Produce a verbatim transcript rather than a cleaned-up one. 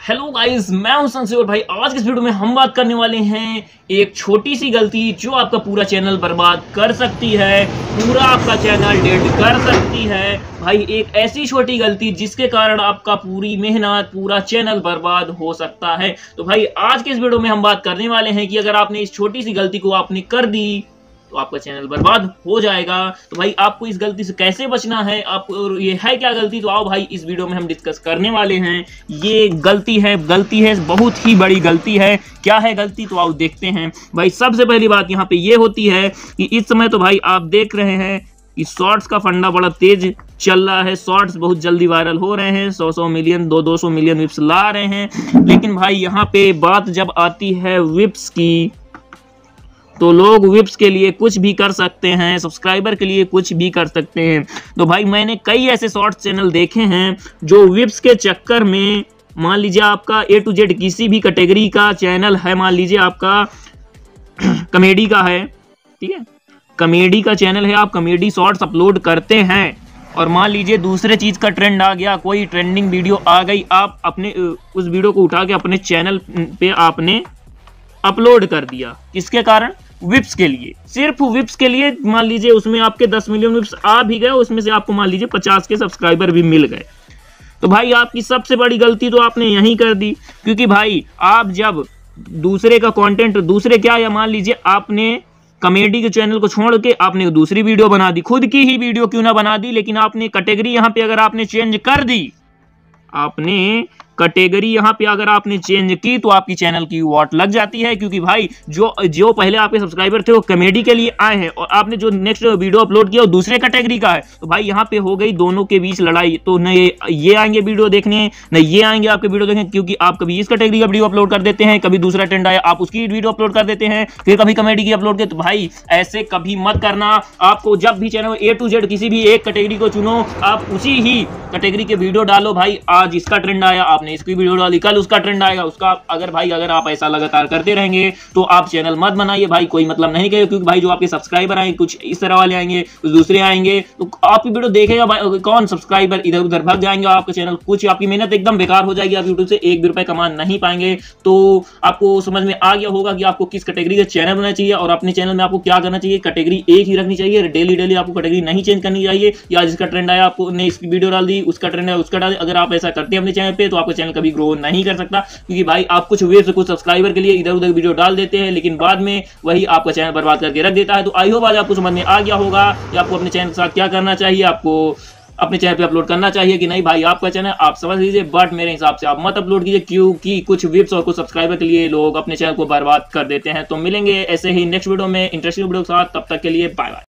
Hello guys, मैं हूं संसेवर भाई। आज के इस वीडियो में हम बात करने वाले हैं एक छोटी सी गलती जो आपका पूरा चैनल बर्बाद कर सकती है, पूरा आपका चैनल डेड कर सकती है। भाई एक ऐसी छोटी गलती जिसके कारण आपका पूरी मेहनत, पूरा चैनल बर्बाद हो सकता है। तो भाई आज के इस वीडियो में हम बात करने वाले हैं कि अगर आपने इस छोटी सी गलती को आपने कर दी तो आपका चैनल बर्बाद हो जाएगा। तो भाई आपको इस गलती से कैसे बचना है, आपको ये है क्या गलती, तो आओ भाई इस वीडियो में हम डिस्कस करने वाले हैं। ये गलती है, गलती है बहुत ही बड़ी गलती है। क्या है गलती, तो आओ देखते हैं। भाई सबसे पहली बात यहाँ पे ये होती है कि इस समय तो भाई आप देख रहे हैं कि शॉर्ट्स का फंडा बड़ा तेज चल रहा है, शॉर्ट्स बहुत जल्दी वायरल हो रहे हैं, सौ सौ मिलियन, दो दो सौ मिलियन व्यूज ला रहे हैं। लेकिन भाई यहाँ पे बात जब आती है व्यूज की, तो लोग विप्स के लिए कुछ भी कर सकते हैं, सब्सक्राइबर के लिए कुछ भी कर सकते हैं। तो भाई मैंने कई ऐसे शॉर्ट्स चैनल देखे हैं जो विप्स के चक्कर में, मान लीजिए आपका ए टू जेड किसी भी कैटेगरी का चैनल है, मान लीजिए आपका कॉमेडी का है, ठीक है, कॉमेडी का चैनल है, आप कॉमेडी शॉर्ट्स अपलोड करते हैं और मान लीजिए दूसरे चीज़ का ट्रेंड आ गया, कोई ट्रेंडिंग वीडियो आ गई, आप अपने उस वीडियो को उठा के अपने चैनल पर आपने अपलोड कर दिया। किसके कारण, विप्स के लिए, सिर्फ विप्स के लिए। मान लीजिए उसमें आपके दस मिलियन विप्स आ भी गए, उसमें से आपको मान लीजिए पचास के सब्सक्राइबर भी मिल गए। तो भाई आपकी सबसे बड़ी गलती तो आपने यही कर दी, क्योंकि भाई आप जब दूसरे का कंटेंट, दूसरे क्या, या मान लीजिए आपने कॉमेडी के चैनल को छोड़ के आपने दूसरी वीडियो बना दी, खुद की ही वीडियो क्यों ना बना दी, लेकिन आपने कैटेगरी यहाँ पे अगर आपने चेंज कर दी, आपने कैटेगरी यहाँ पे अगर आपने चेंज की, तो आपकी चैनल की वॉट लग जाती है। क्योंकि भाई जो जो पहले आपके सब्सक्राइबर थे वो कॉमेडी के लिए आए हैं, और आपने जो नेक्स्ट वीडियो अपलोड किया वो दूसरे कैटेगरी का है, तो भाई यहाँ पे हो गई दोनों के बीच लड़ाई। तो न ये ये आएंगे वीडियो देखने, न ये आएंगे आपके वीडियो देखने, क्योंकि आप कभी इस कैटेगरी का वीडियो अपलोड कर देते हैं, कभी दूसरा ट्रेंड आया आप उसकी वीडियो अपलोड कर देते हैं, फिर कभी कॉमेडी की अपलोड किए। तो भाई ऐसे कभी मत करना। आपको जब भी चैनल ए टू जेड किसी भी एक कैटेगरी को चुनो, आप उसी ही कैटेगरी के वीडियो डालो। भाई आज इसका ट्रेंड आया, आपने इसकी वीडियो डाली, कल उसका ट्रेंड आएगा उसका। अगर भाई अगर आप ऐसा लगातार करते रहेंगे तो आप चैनल मत बनाइए भाई, कोई मतलब नहीं करेगा। क्योंकि भाई जो आपके सब्सक्राइबर आएंगे कुछ इस तरह वाले आएंगे, कुछ दूसरे आएंगे, तो आपकी वीडियो देखेगा भाई कौन, सब्सक्राइबर इधर उधर भाग जाएंगे, आपका चैनल कुछ, आपकी मेहनत एकदम बेकार हो जाएगी, आप यूट्यूब से एक भी रुपए कमा नहीं पाएंगे। तो आपको समझ में आ गया होगा कि आपको किस कैटेगरी का चैनल बनाना चाहिए और अपने चैनल में आपको क्या करना चाहिए। कैटेगरी एक ही रखनी चाहिए, डेली डेली आपको कैटेगरी नहीं चेंज करनी चाहिए, या जिसका ट्रेंड आया आपको ने इसकी वीडियो डाल दी, उसका ट्रेंड आया उसका डाल। अगर आप ऐसा करते हैं अपने चैनल पर, तो आपका चैनल कभी ग्रो नहीं कर सकता। क्योंकि भाई आप कुछ वेव से कुछ सब्सक्राइबर के लिए इधर उधर वीडियो डाल देते हैं, लेकिन बाद में वही आपका चैनल बर्बाद करके रख देता है। तो आई होप आज आपको समझ में आ गया होगा कि आपको अपने चैनल के साथ क्या करना चाहिए, आपको अपने चैनल पे अपलोड करना चाहिए कि नहीं। भाई आपका चैनल आप समझ लीजिए, बट मेरे हिसाब से आप मत अपलोड कीजिए, क्योंकि कुछ व्यूज और कुछ सब्सक्राइबर के लिए लोग अपने चैनल को बर्बाद कर देते हैं। तो मिलेंगे ऐसे ही नेक्स्ट वीडियो में इंटरेस्टिंग वीडियो के साथ, तब तक के लिए बाय बाय।